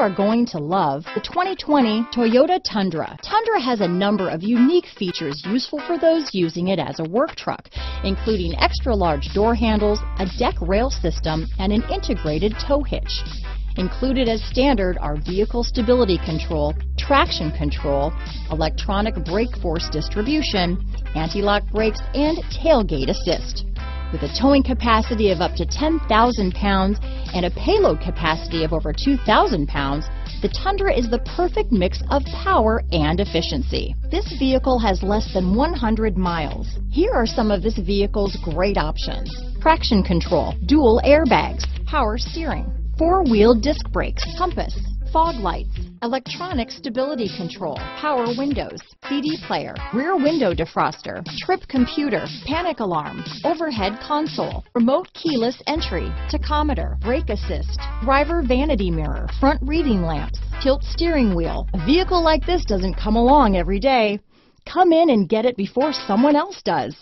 are going to love the 2020 Toyota Tundra. Tundra has a number of unique features useful for those using it as a work truck, including extra-large door handles, a deck rail system, and an integrated tow hitch. Included as standard are vehicle stability control, traction control, electronic brake force distribution, anti-lock brakes, and tailgate assist. With a towing capacity of up to 10,000 pounds and a payload capacity of over 2,000 pounds, the Tundra is the perfect mix of power and efficiency. This vehicle has less than 100 miles. Here are some of this vehicle's great options: traction control, dual airbags, power steering, four-wheel disc brakes, compass, fog lights, electronic stability control, power windows, CD player, rear window defroster, trip computer, panic alarm, overhead console, remote keyless entry, tachometer, brake assist, driver vanity mirror, front reading lamps, tilt steering wheel. A vehicle like this doesn't come along every day. Come in and get it before someone else does.